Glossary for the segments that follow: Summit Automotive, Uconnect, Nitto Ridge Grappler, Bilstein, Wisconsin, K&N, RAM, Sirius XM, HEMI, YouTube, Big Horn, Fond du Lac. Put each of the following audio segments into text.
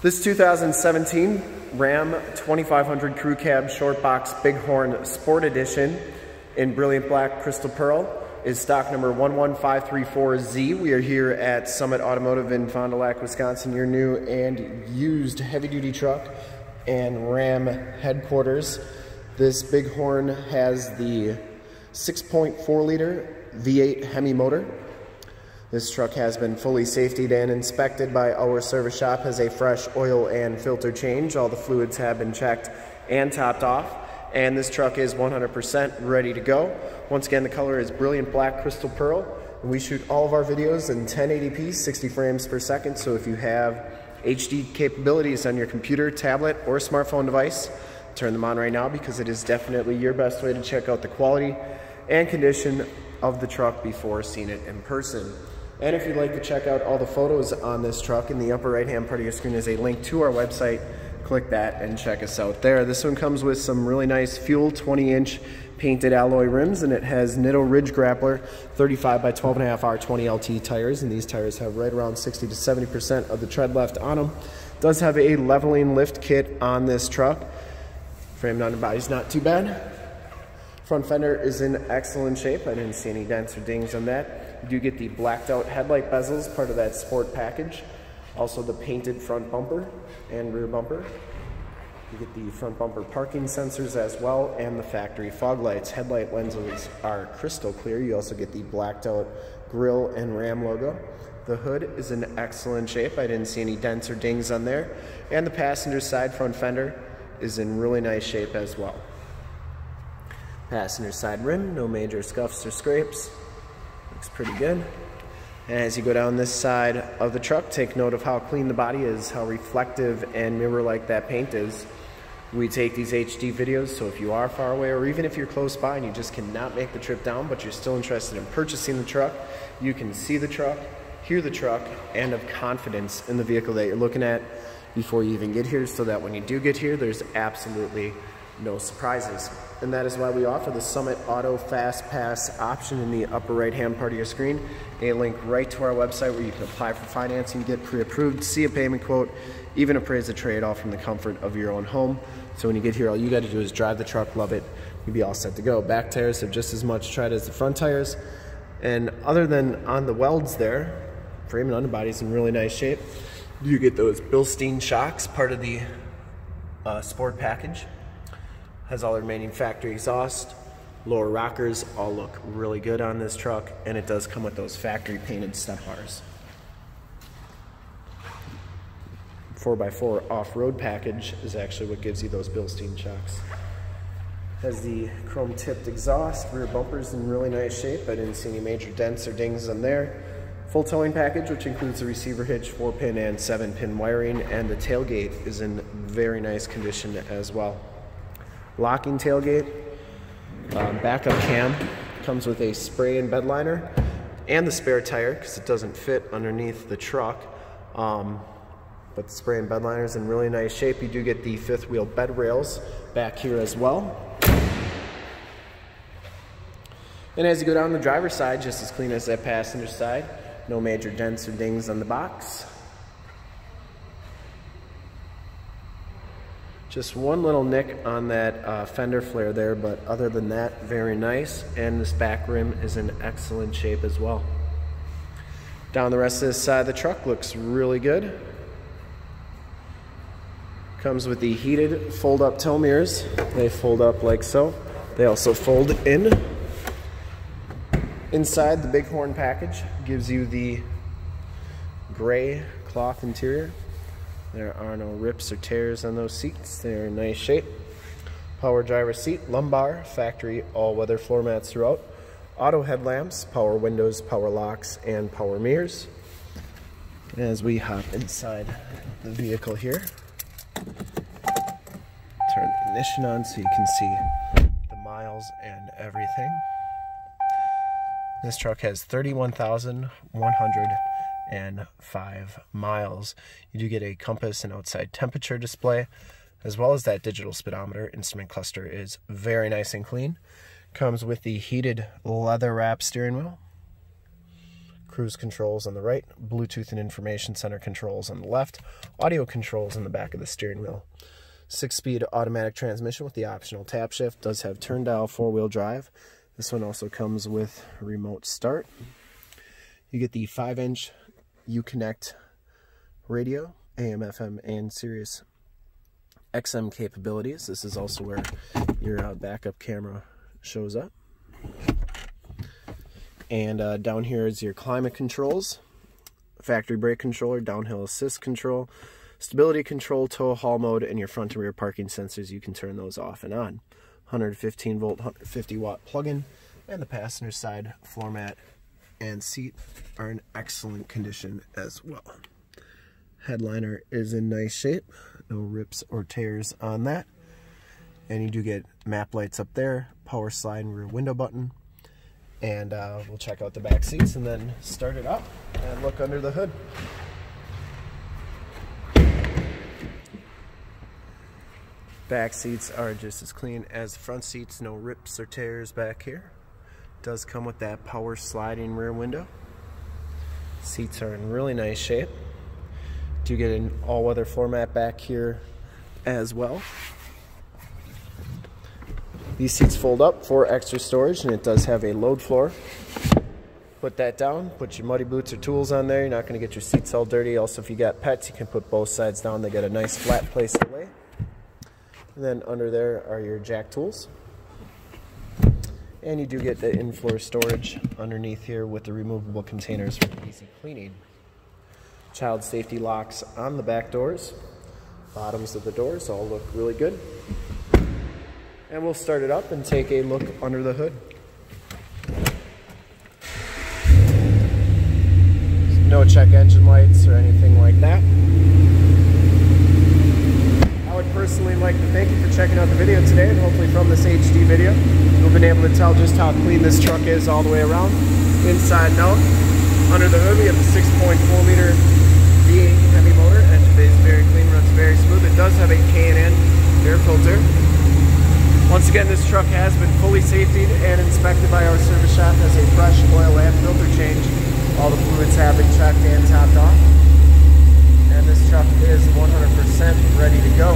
This 2017 Ram 2500 Crew Cab Short Box Bighorn Sport Edition in brilliant black crystal pearl is stock number 11534Z. We are here at Summit Automotive in Fond du Lac, Wisconsin, your new and used heavy-duty truck and Ram headquarters. This Bighorn has the 6.4-liter V8 HEMI motor. This truck has been fully safetied and inspected by our service shop, has a fresh oil and filter change. All the fluids have been checked and topped off, and this truck is 100% ready to go. Once again, the color is brilliant black crystal pearl, and we shoot all of our videos in 1080p, 60 frames per second, so if you have HD capabilities on your computer, tablet, or smartphone device, turn them on right now, because it is definitely your best way to check out the quality and condition of the truck before seeing it in person. And if you'd like to check out all the photos on this truck, in the upper right-hand part of your screen is a link to our website. Click that and check us out there. This one comes with some really nice fuel 20-inch painted alloy rims, and it has Nitto Ridge Grappler 35x12.5 R20 LT tires, and these tires have right around 60 to 70% of the tread left on them. It does have a leveling lift kit on this truck. Frame on the body is not too bad. Front fender is in excellent shape. I didn't see any dents or dings on that. You do get the blacked out headlight bezels, part of that sport package. Also the painted front bumper and rear bumper. You get the front bumper parking sensors as well, and the factory fog lights. Headlight lenses are crystal clear. You also get the blacked out grill and Ram logo. The hood is in excellent shape. I didn't see any dents or dings on there. And the passenger side front fender is in really nice shape as well. Passenger side rim, no major scuffs or scrapes. Looks pretty good. And as you go down this side of the truck, take note of how clean the body is, how reflective and mirror-like that paint is. We take these HD videos, so if you are far away, or even if you're close by and you just cannot make the trip down, but you're still interested in purchasing the truck, you can see the truck, hear the truck, and have confidence in the vehicle that you're looking at before you even get here, so that when you do get here, there's absolutely no surprises. And that is why we offer the Summit Auto Fast Pass option in the upper right hand part of your screen. A link right to our website where you can apply for financing, get pre-approved, see a payment quote, even appraise a trade, all from the comfort of your own home. So when you get here, all you got to do is drive the truck, love it, you'll be all set to go. Back tires have just as much tread as the front tires, and other than on the welds there, frame and underbody is in really nice shape. You get those Bilstein shocks, part of the sport package. Has all the remaining factory exhaust, lower rockers, all look really good on this truck, and it does come with those factory painted step bars. 4x4 off-road package is actually what gives you those Bilstein shocks. Has the chrome tipped exhaust, rear bumper's in really nice shape. I didn't see any major dents or dings on there. Full towing package, which includes the receiver hitch, 4-pin and 7-pin wiring, and the tailgate is in very nice condition as well. Locking tailgate, backup cam, comes with a spray and bed liner, and the spare tire, because it doesn't fit underneath the truck. But the spray and bed liner is in really nice shape. You do get the fifth wheel bed rails back here as well. And as you go down the driver's side, just as clean as that passenger side, no major dents or dings on the box. Just one little nick on that fender flare there, but other than that, very nice. And this back rim is in excellent shape as well. Down the rest of this side of the truck looks really good. Comes with the heated fold-up tow mirrors. They fold up like so. They also fold in. Inside, the Bighorn package gives you the gray cloth interior. There are no rips or tears on those seats. They're in nice shape. Power driver seat, lumbar, factory all-weather floor mats throughout, auto headlamps, power windows, power locks, and power mirrors. And as we hop inside the vehicle here, turn the ignition on so you can see the miles and everything. This truck has 31,105 miles. You do get a compass and outside temperature display, as well as that digital speedometer. Instrument cluster is very nice and clean. Comes with the heated leather wrap steering wheel. cruise controls on the right, Bluetooth and information center controls on the left, audio controls on the back of the steering wheel. 6-speed automatic transmission with the optional tap shift, does have turn dial 4-wheel drive. This one also comes with remote start. You get the 5-inch Uconnect radio, AM, FM, and Sirius XM capabilities. This is also where your backup camera shows up. And down here is your climate controls, factory brake controller, downhill assist control, stability control, tow haul mode, and your front and rear parking sensors. You can turn those off and on. 115 volt, 150 watt plug-in, and the passenger side floor mat and seat are in excellent condition as well. Headliner is in nice shape, no rips or tears on that. And you do get map lights up there, power slide and rear window button. And we'll check out the back seats and then start it up and look under the hood. Back seats are just as clean as the front seats, no rips or tears back here. Does come with that power sliding rear window. Seats are in really nice shape. Do get an all-weather floor mat back here as well. These seats fold up for extra storage, and it does have a load floor. Put that down, put your muddy boots or tools on there. You're not going to get your seats all dirty. Also, if you got pets, you can put both sides down. They got a nice flat place to lay. And then under there are your jack tools. And you do get the in-floor storage underneath here with the removable containers for easy cleaning. Child safety locks on the back doors. Bottoms of the doors all look really good. And we'll start it up and take a look under the hood. No check engine lights or anything like that. I would personally like to thank you for checking out the video today, and hopefully from this HD video, you've been able to tell just how clean this truck is all the way around, inside and out. Under the hood, we have the 6.4 liter V8 HEMI motor, engine bay is very clean, runs very smooth. It does have a K&N air filter. Once again, this truck has been fully safetied and inspected by our service shop. Has a fresh oil and filter change. All the fluids have been checked and topped off. And this truck is 100% ready to go.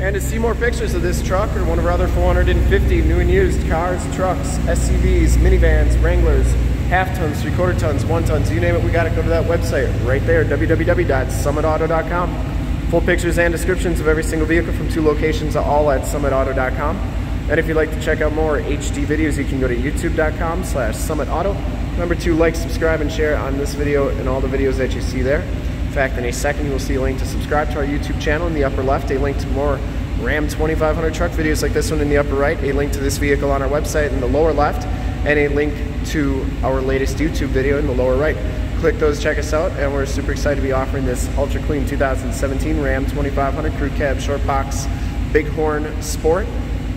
And to see more pictures of this truck or one of our other 450 new and used cars, trucks, SUVs, minivans, Wranglers, half tons, three-quarter tons, one tons, you name it, we got it. Go to that website right there, www.summitauto.com. Full pictures and descriptions of every single vehicle from 2 locations are all at summitauto.com. And if you'd like to check out more HD videos, you can go to youtube.com/summitauto. Remember to like, subscribe, and share on this video and all the videos that you see there. In fact, in a second, you will see a link to subscribe to our YouTube channel in the upper left, a link to more Ram 2500 truck videos like this one in the upper right, a link to this vehicle on our website in the lower left, and a link to our latest YouTube video in the lower right. Click those, check us out, and we're super excited to be offering this ultra clean 2017 Ram 2500 Crew Cab Short Box Bighorn Sport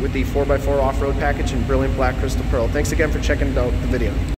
with the 4x4 off-road package in brilliant black crystal pearl. Thanks again for checking out the video.